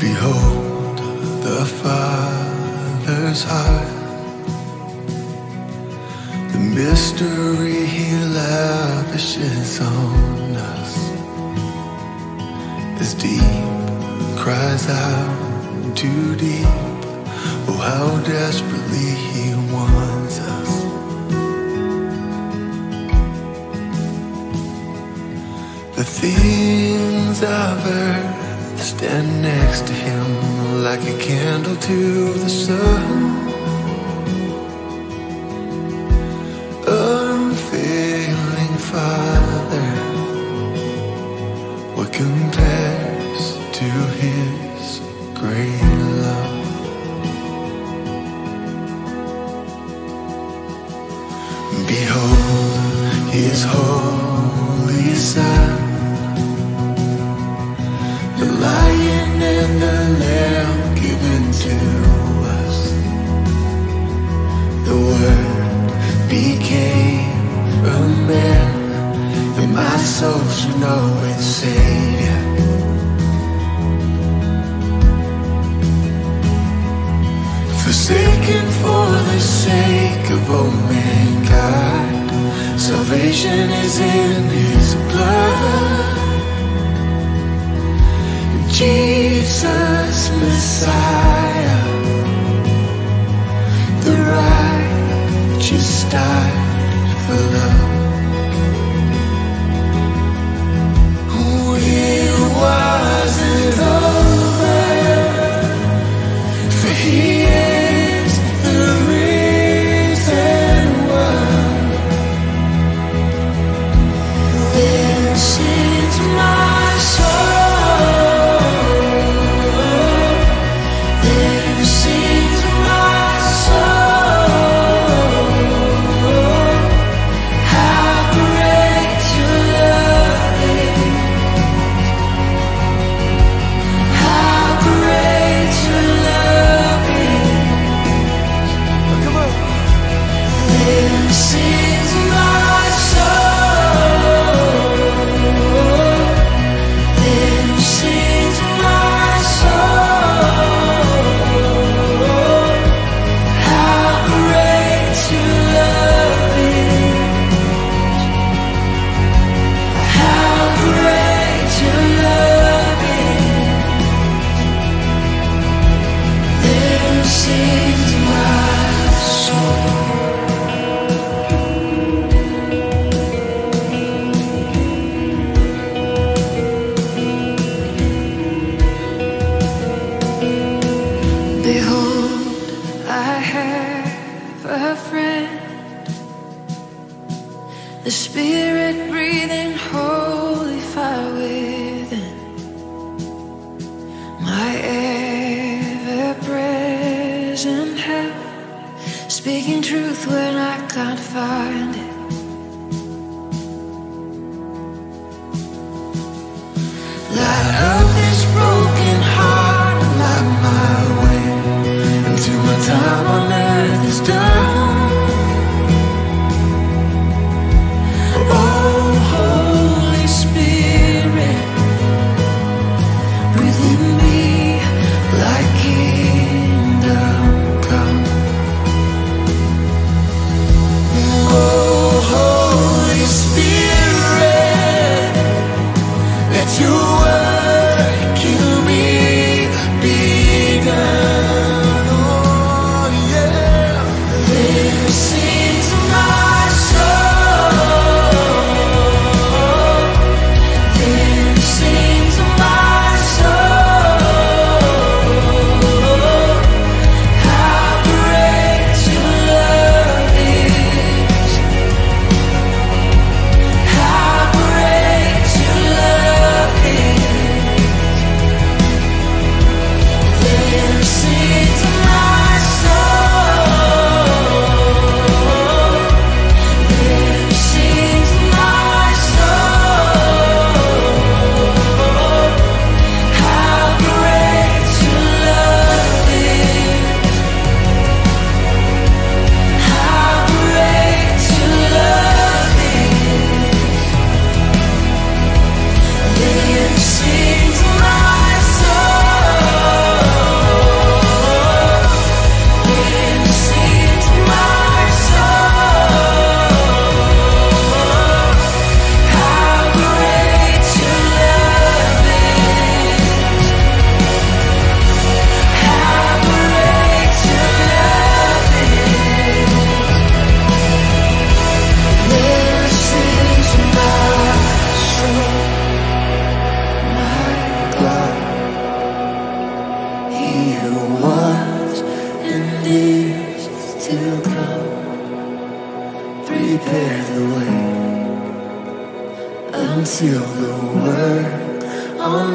Behold the Father's heart, the mystery He lavishes on us, as deep cries out to deep. Oh, how desperately He wants us. The things of earth stand next to Him like a candle to the sun, unfailing Father, what compares to His grace? Behold His holy Son, the Lion and the Lamb given to us. The Word became a man, and my soul should know its Savior. Forsaken for the sake of all mankind, salvation is in His blood. Jesus Messiah, the righteous died for love. It wasn't over, for He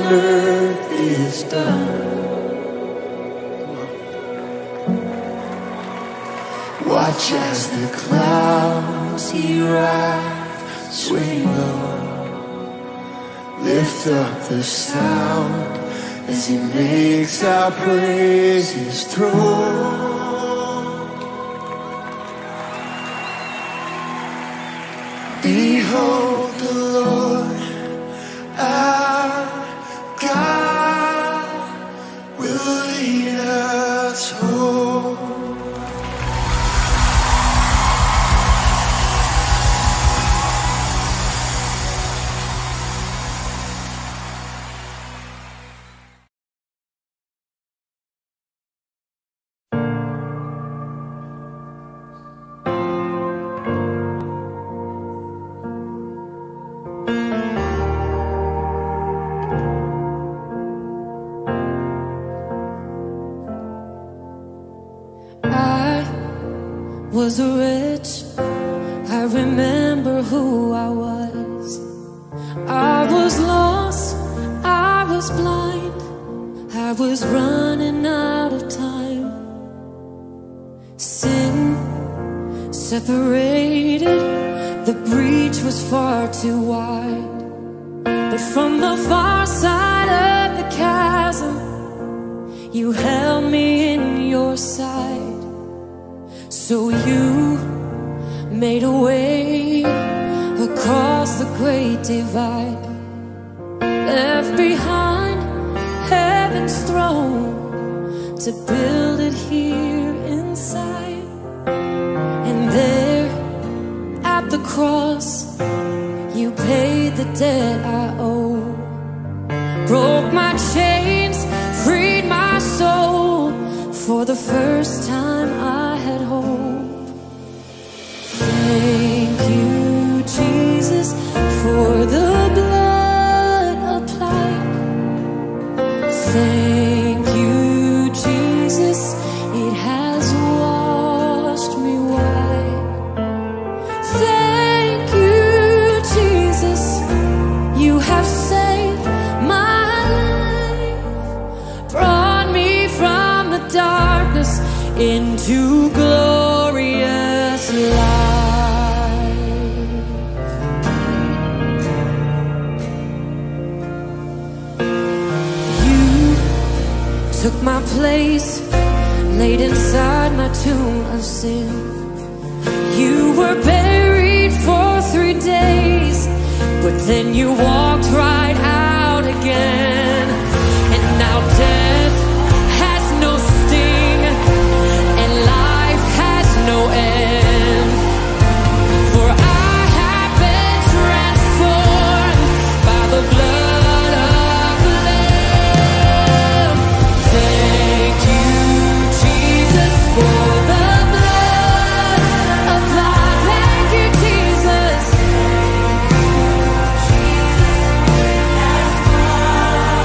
earth is done. Watch as the clouds he rides swing low. Lift up the sound as he makes our praise his throne. Behold the Lord, our God, will lead us home. Was rich, I remember who I was. I was lost, I was blind, I was running out of time. Sin separated, the breach was far too wide. But from the far side of the chasm, you held me in your sight. So you made a way across the great divide, left behind heaven's throne to build it here inside. And there at the cross, you paid the debt I owe, broke my chains, freed my soul. For the first time I had hope. Thank you, Jesus, for the blood applied. Thank you, Jesus, it has washed me white. Thank you, Jesus, you have saved my life, brought me from the darkness into glorious life. You took my place, laid inside my tomb of sin. You were buried for 3 days, but then you walked right out again. And now death has no sting, life has no end, for I have been transformed by the blood of the Lamb. Thank you, Jesus, for the blood applied. Thank you, Jesus. Thank you, Jesus, as blood.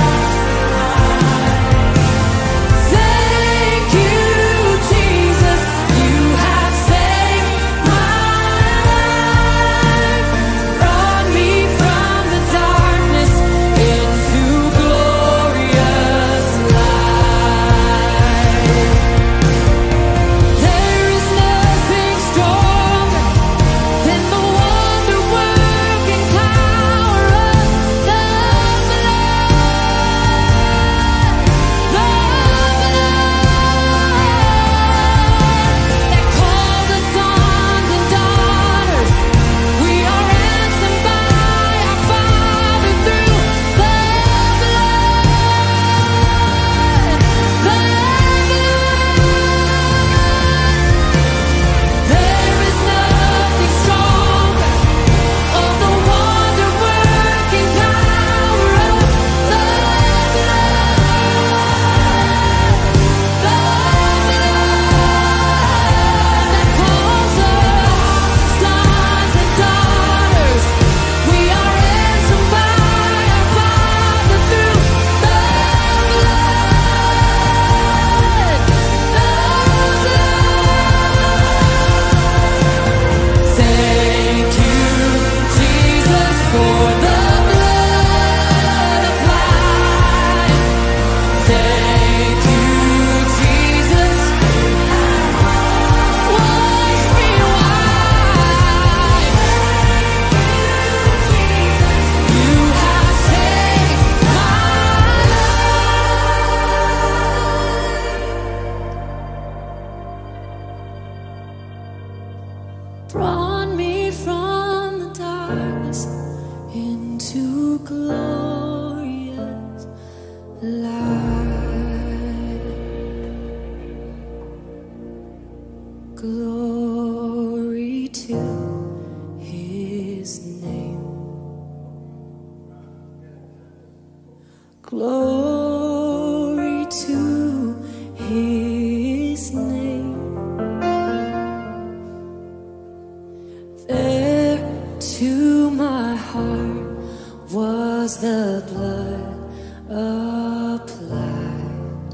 Glory to His name. There to my heart was the blood applied.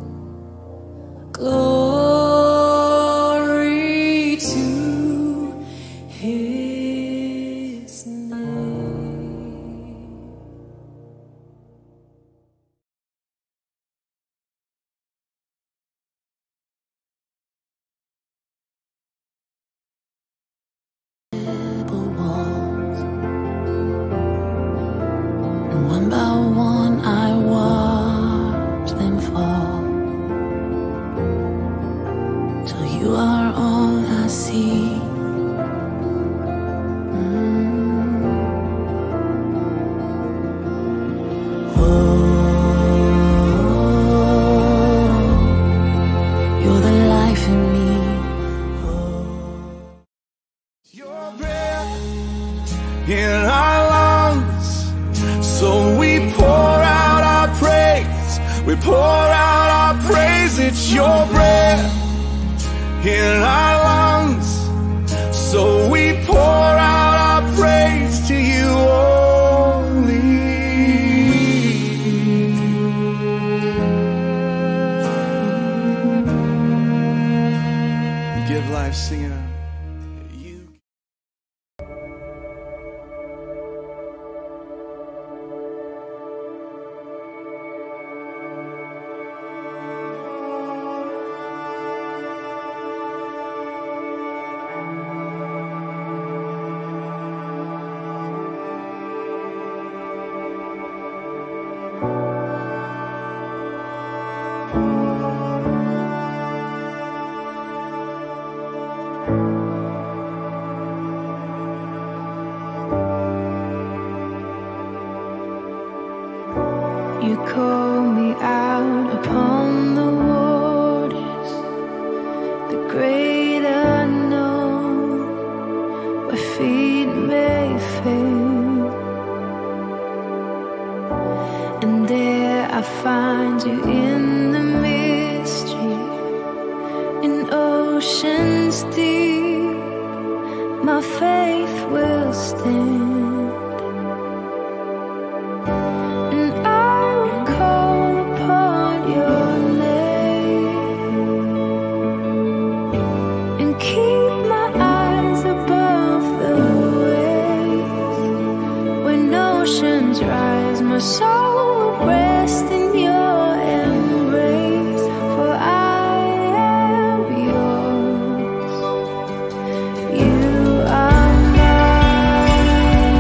Glory to His name. In our lungs, so we pour out our praise. We pour out our praise. It's your breath in our lungs, so we pour out our praise to you only. Give life, sing it out. You call me out upon the waters, the great unknown, where feet may fail, and there I find you in the mystery, in oceans deep, my faith will stand. Rise, my soul will rest in your embrace, for I am yours, you are mine.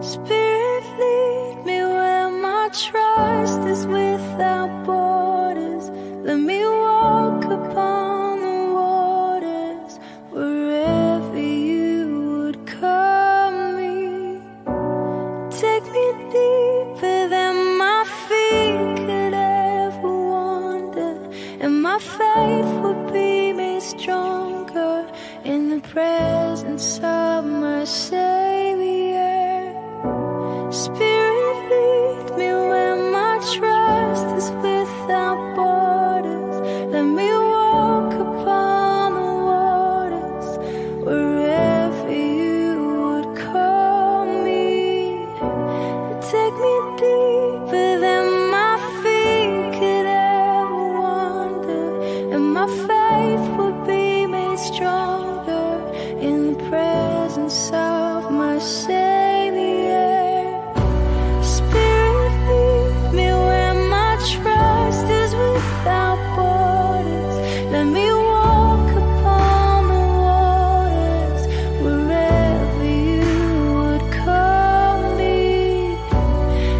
Spirit, lead me where my trust is without borders. Let me walk upon the waters wherever you would call me. Take me deeper than my feet could ever wander, and my faith will be made stronger in the presence of my Savior. Spirit, lead me where my trust is without borders. Let me walk upon the waters wherever you would call me. Take me deeper than my feet could ever wander, and my faith will be made stronger in the presence of my Savior. Spirit, lead me where my trust is without borders. Let me walk upon the waters wherever you would call me. Take me deeper than my feet could ever wander,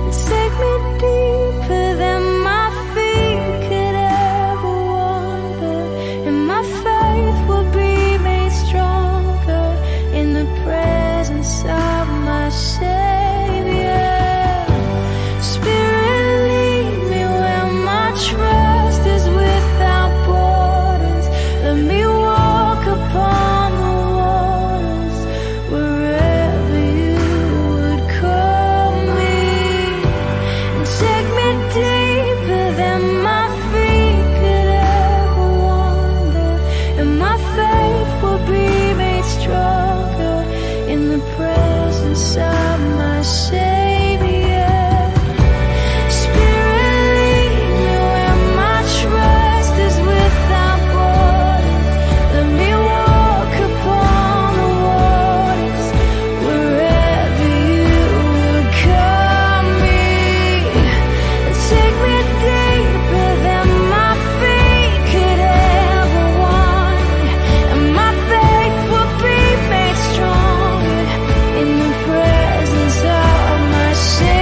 and my faith will be made stronger in the presence of my Savior. Spirit, lead me where my trust is without borders. Let me walk upon the waters wherever you would call me. Take me deeper than my feet could ever wander, and my faith will be made stronger in the presence of my Savior.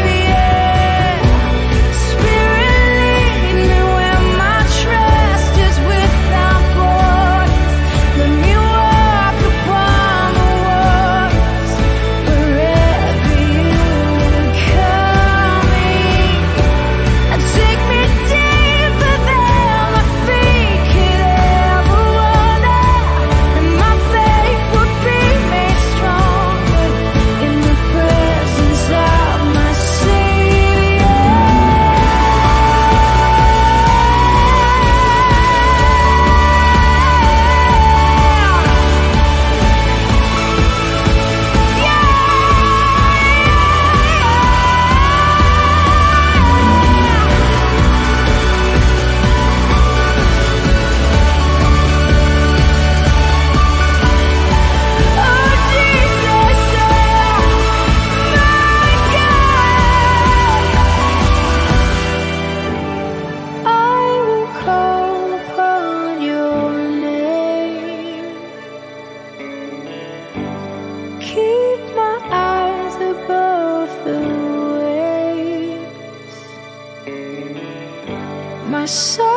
Spirit, lead me where my trust is without borders. Let me walk upon the waters wherever you would call me. Take me deeper than my feet could ever wander, and my faith will be made stronger in the presence of my Savior. Spirit, lead me where my trust is without borders. Let me walk upon the waters wherever you would call me. Take me deeper than my feet could ever wander, and my faith will be made stronger in the presence of my Savior. I will call upon your name. Keep my eyes above the waves. My soul